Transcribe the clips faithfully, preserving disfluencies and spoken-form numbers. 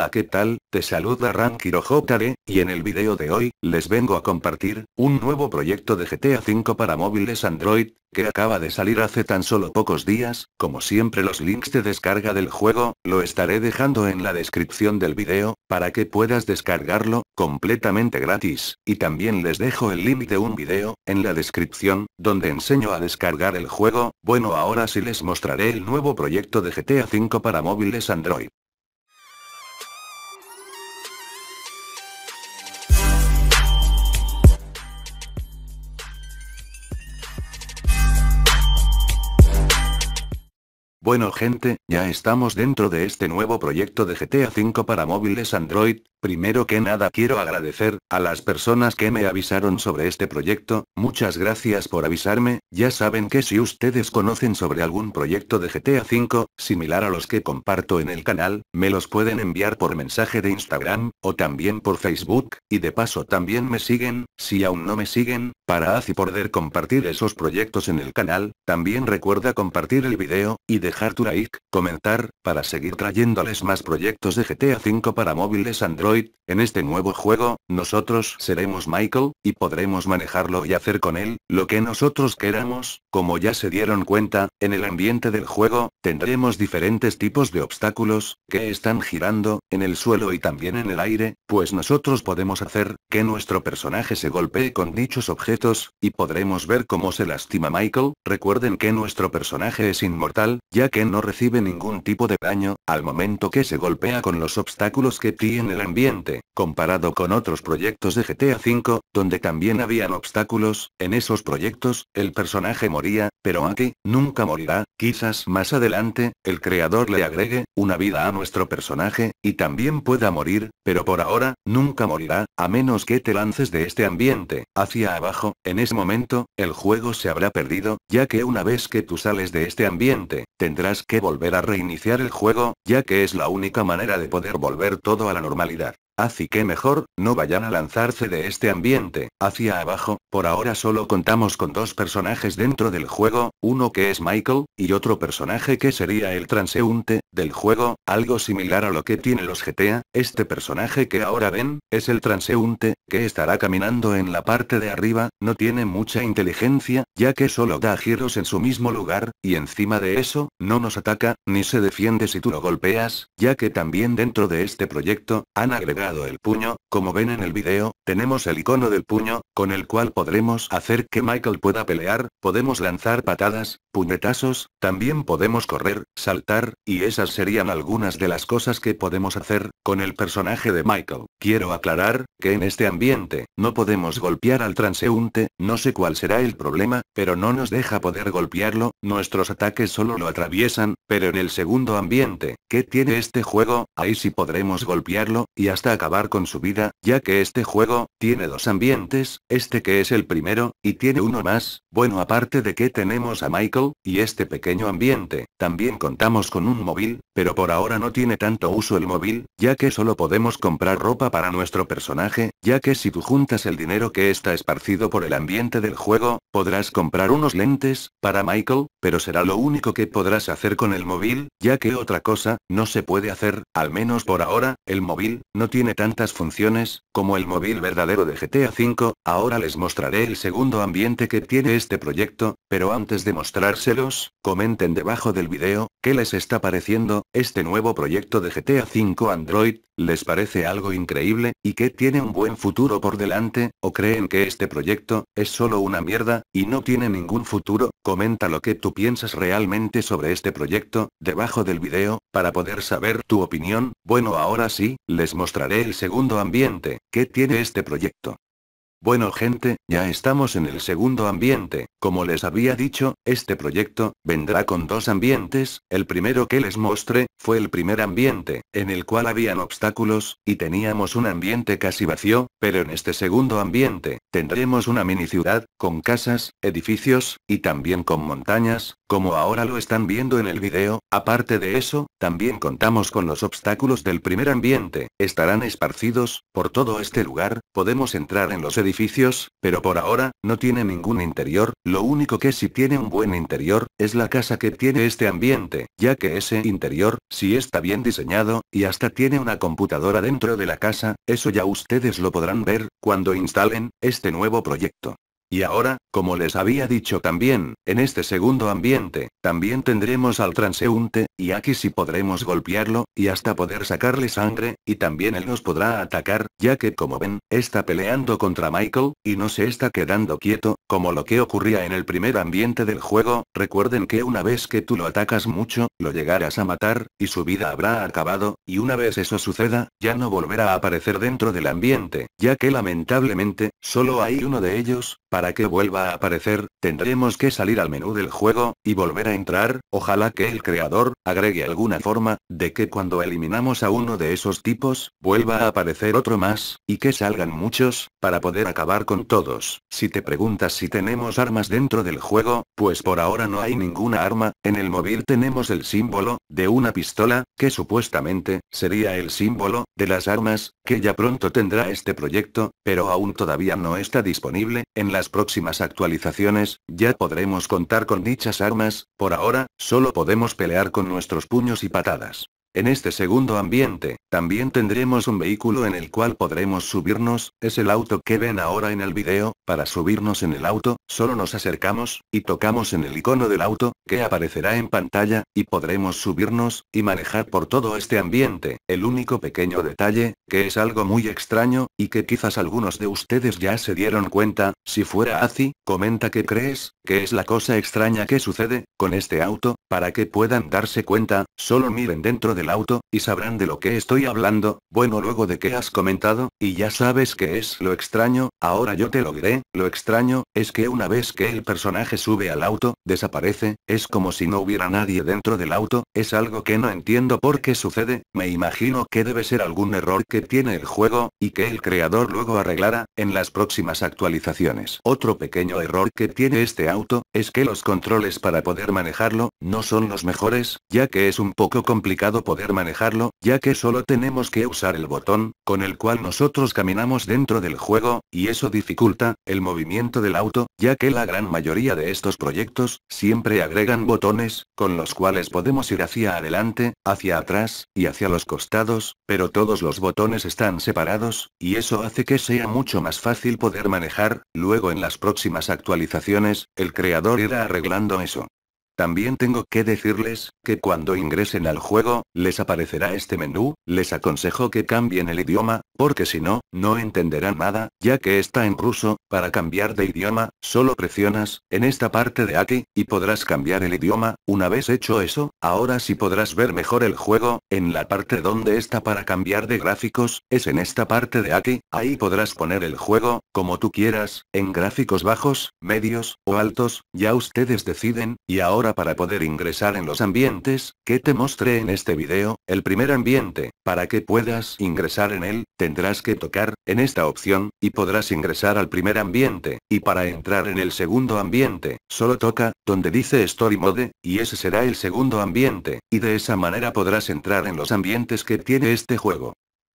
Hola, ¿qué tal? Te saluda RankiroJD, y en el video de hoy, les vengo a compartir un nuevo proyecto de G T A cinco para móviles Android, que acaba de salir hace tan solo pocos días. Como siempre, los links de descarga del juego lo estaré dejando en la descripción del video, para que puedas descargarlo, completamente gratis, y también les dejo el link de un video, en la descripción, donde enseño a descargar el juego. Bueno, ahora sí les mostraré el nuevo proyecto de G T A cinco para móviles Android. Bueno gente, ya estamos dentro de este nuevo proyecto de G T A cinco para móviles Android. Primero que nada quiero agradecer a las personas que me avisaron sobre este proyecto. Muchas gracias por avisarme. Ya saben que si ustedes conocen sobre algún proyecto de G T A cinco, similar a los que comparto en el canal, me los pueden enviar por mensaje de Instagram, o también por Facebook, y de paso también me siguen, si aún no me siguen, para así poder compartir esos proyectos en el canal. También recuerda compartir el video, y dejar tu like, comentar, para seguir trayéndoles más proyectos de G T A cinco para móviles Android. En este nuevo juego, nosotros seremos Michael, y podremos manejarlo y hacer con él lo que nosotros queramos. Como ya se dieron cuenta, en el ambiente del juego, tendremos diferentes tipos de obstáculos, que están girando, en el suelo y también en el aire, pues nosotros podemos hacer que nuestro personaje se golpee con dichos objetos, y podremos ver cómo se lastima Michael. Recuerden que nuestro personaje es inmortal, ya que no recibe ningún tipo de daño al momento que se golpea con los obstáculos que tiene el ambiente. Comparado con otros proyectos de G T A cinco, donde también habían obstáculos, en esos proyectos, el personaje moría, pero aquí, nunca morirá. Quizás más adelante, el creador le agregue una vida a nuestro personaje, y también pueda morir, pero por ahora, nunca morirá, a menos que te lances de este ambiente hacia abajo. En ese momento, el juego se habrá perdido, ya que una vez que tú sales de este ambiente, tendrás que volver a reiniciar el juego, ya que es la única manera de poder volver todo a la normalidad. Así que mejor, no vayan a lanzarse de este ambiente hacia abajo. Por ahora solo contamos con dos personajes dentro del juego, uno que es Michael, y otro personaje que sería el transeúnte del juego, algo similar a lo que tienen los G T A. Este personaje que ahora ven, es el transeúnte, que estará caminando en la parte de arriba. No tiene mucha inteligencia, ya que solo da giros en su mismo lugar, y encima de eso, no nos ataca, ni se defiende si tú lo golpeas, ya que también dentro de este proyecto, han agregado el puño. Como ven en el video, tenemos el icono del puño, con el cual podremos hacer que Michael pueda pelear. Podemos lanzar patadas, puñetazos, también podemos correr, saltar, y esas serían algunas de las cosas que podemos hacer con el personaje de Michael. Quiero aclarar que en este ambiente, no podemos golpear al transeúnte. No sé cuál será el problema, pero no nos deja poder golpearlo, nuestros ataques solo lo atraviesan. Pero en el segundo ambiente, que tiene este juego, ahí sí podremos golpearlo, y hasta acabar con su vida, ya que este juego tiene dos ambientes, este que es el primero, y tiene uno más. Bueno, aparte de que tenemos a Michael, y este pequeño ambiente, también contamos con un móvil, pero por ahora no tiene tanto uso el móvil, ya que solo podemos comprar ropa para nuestro personaje, ya que si tú juntas el dinero que está esparcido por el ambiente del juego, podrás comprar unos lentes para Michael, pero será lo único que podrás hacer con el móvil, ya que otra cosa no se puede hacer, al menos por ahora. El móvil no tiene tantas funciones como el móvil verdadero de G T A cinco. Ahora les mostraré el segundo ambiente que tiene este proyecto, pero antes de mostrárselos, comenten debajo del video qué les está pareciendo este nuevo proyecto de G T A cinco Android. ¿Les parece algo increíble, y que tiene un buen futuro por delante, o creen que este proyecto es solo una mierda, y no tiene ningún futuro? Comenta lo que tú piensas realmente sobre este proyecto, debajo del video, para poder saber tu opinión. Bueno, ahora sí, les mostraré el segundo ambiente que tiene este proyecto. Bueno gente, ya estamos en el segundo ambiente. Como les había dicho, este proyecto vendrá con dos ambientes. El primero que les mostré fue el primer ambiente, en el cual habían obstáculos, y teníamos un ambiente casi vacío, pero en este segundo ambiente, tendremos una mini ciudad, con casas, edificios, y también con montañas, como ahora lo están viendo en el video. Aparte de eso, también contamos con los obstáculos del primer ambiente, estarán esparcidos por todo este lugar. Podemos entrar en los edificios, pero por ahora, no tiene ningún interior. Lo único que sí tiene un buen interior, es la casa que tiene este ambiente, ya que ese interior, si está bien diseñado, y hasta tiene una computadora dentro de la casa, eso ya ustedes lo podrán ver, cuando instalen este nuevo proyecto. Y ahora, como les había dicho también, en este segundo ambiente, también tendremos al transeúnte, y aquí sí podremos golpearlo, y hasta poder sacarle sangre, y también él nos podrá atacar, ya que como ven, está peleando contra Michael, y no se está quedando quieto, como lo que ocurría en el primer ambiente del juego. Recuerden que una vez que tú lo atacas mucho, lo llegarás a matar, y su vida habrá acabado, y una vez eso suceda, ya no volverá a aparecer dentro del ambiente, ya que lamentablemente, solo hay uno de ellos. Para que vuelva a aparecer, tendremos que salir al menú del juego, y volver a entrar. Ojalá que el creador agregue alguna forma, de que cuando eliminamos a uno de esos tipos, vuelva a aparecer otro más, y que salgan muchos, para poder acabar con todos. Si te preguntas si tenemos armas dentro del juego, pues por ahora no hay ninguna arma. En el móvil tenemos el símbolo de una pistola, que supuestamente sería el símbolo de las armas, que ya pronto tendrá este proyecto, pero aún todavía no está disponible. En las próximas actualizaciones, ya podremos contar con dichas armas. Por ahora, solo podemos pelear con nuestros puños y patadas. En este segundo ambiente, también tendremos un vehículo en el cual podremos subirnos. Es el auto que ven ahora en el video. Para subirnos en el auto, solo nos acercamos, y tocamos en el icono del auto, que aparecerá en pantalla, y podremos subirnos, y manejar por todo este ambiente. El único pequeño detalle, que es algo muy extraño, y que quizás algunos de ustedes ya se dieron cuenta, si fuera así, comenta qué crees, que es la cosa extraña que sucede con este auto. Para que puedan darse cuenta, solo miren dentro del auto, y sabrán de lo que estoy hablando. Bueno, luego de que has comentado, y ya sabes qué es lo extraño, ahora yo te lo diré. Lo extraño, es que una vez que el personaje sube al auto, desaparece. Es como si no hubiera nadie dentro del auto. Es algo que no entiendo por qué sucede. Me imagino que debe ser algún error que tiene el juego, y que el creador luego arreglará, en las próximas actualizaciones. Otro pequeño error que tiene este auto, es que los controles para poder manejarlo, no son los mejores, ya que es un poco complicado poder manejarlo, ya que solo tenemos que usar el botón, con el cual nosotros caminamos dentro del juego, y eso dificulta el movimiento del auto, ya que la gran mayoría de estos proyectos, siempre agregan botones, con los cuales podemos ir hacia adelante, hacia atrás, y hacia los costados, pero todos los botones están separados, y eso hace que sea mucho más fácil poder manejar. Luego en las próximas actualizaciones, el creador irá arreglando eso. También tengo que decirles, que cuando ingresen al juego, les aparecerá este menú. Les aconsejo que cambien el idioma, porque si no, no entenderán nada, ya que está en ruso. Para cambiar de idioma, solo presionas, en esta parte de aquí, y podrás cambiar el idioma. Una vez hecho eso, ahora sí podrás ver mejor el juego. En la parte donde está para cambiar de gráficos, es en esta parte de aquí, ahí podrás poner el juego, como tú quieras, en gráficos bajos, medios, o altos, ya ustedes deciden. Y ahora para poder ingresar en los ambientes, que te mostré en este video, el primer ambiente, para que puedas ingresar en él, tendrás que tocar, en esta opción, y podrás ingresar al primer ambiente, y para entrar en el segundo ambiente, solo toca, donde dice Story Mode, y ese será el segundo ambiente, y de esa manera podrás entrar en los ambientes que tiene este juego.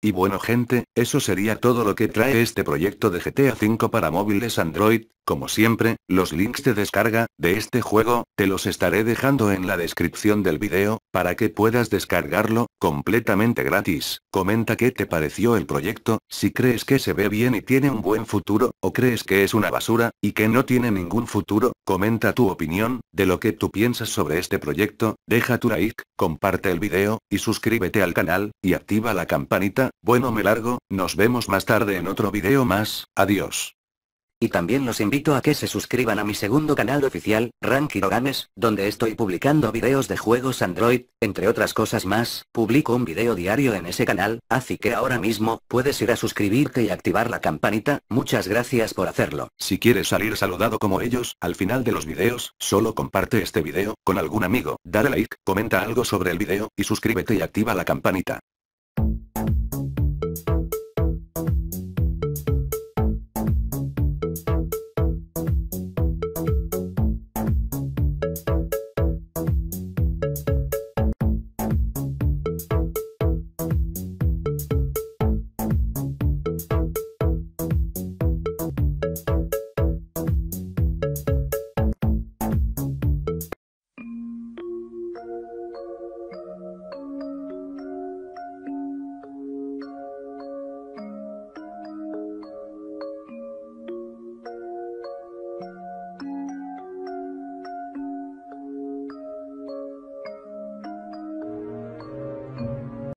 Y bueno gente, eso sería todo lo que trae este proyecto de G T A cinco para móviles Android. Como siempre, los links de descarga de este juego, te los estaré dejando en la descripción del video, para que puedas descargarlo, completamente gratis. Comenta qué te pareció el proyecto, si crees que se ve bien y tiene un buen futuro, o crees que es una basura, y que no tiene ningún futuro. Comenta tu opinión, de lo que tú piensas sobre este proyecto, deja tu like, comparte el video, y suscríbete al canal, y activa la campanita. Bueno, me largo, nos vemos más tarde en otro video más, adiós. Y también los invito a que se suscriban a mi segundo canal oficial, Rankiro Games, donde estoy publicando videos de juegos Android, entre otras cosas más. Publico un video diario en ese canal, así que ahora mismo, puedes ir a suscribirte y activar la campanita. Muchas gracias por hacerlo. Si quieres salir saludado como ellos, al final de los videos, solo comparte este video con algún amigo, dale like, comenta algo sobre el video, y suscríbete y activa la campanita.